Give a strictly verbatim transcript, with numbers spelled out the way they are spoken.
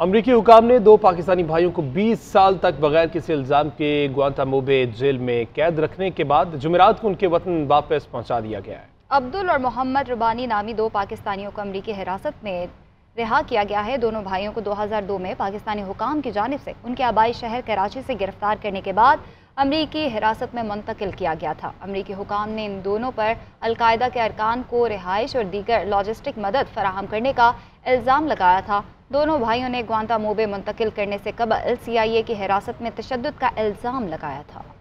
अमरीकी हुकाम ने दो पाकिस्तानी भाइयों को बीस साल तक बगैर किसी इल्ज़ाम के ग्वांतानामो बे जेल में कैद रखने के बाद जुमेरात को उनके वतन वापस पहुंचा दिया गया है। अब्दुल और मोहम्मद रबानी नामी दो पाकिस्तानियों को अमरीकी हिरासत में रिहा किया गया है। दोनों भाइयों को दो हज़ार दो में पाकिस्तानी हुकाम की जानिब से उनके आबाई शहर कराची से गिरफ्तार करने के बाद अमरीकी हिरासत में मुंतकिल किया गया था। अमरीकी हुकाम ने इन दोनों पर अलकायदा के अरकान को रिहाइश और दीगर लॉजिस्टिक मदद फराहम करने का इल्ज़ाम लगाया था। दोनों भाइयों ने ग्वांतानामो बे मुंतकिल करने से कबल सी आई ए की हिरासत में तशद्दुद का इल्ज़ाम लगाया था।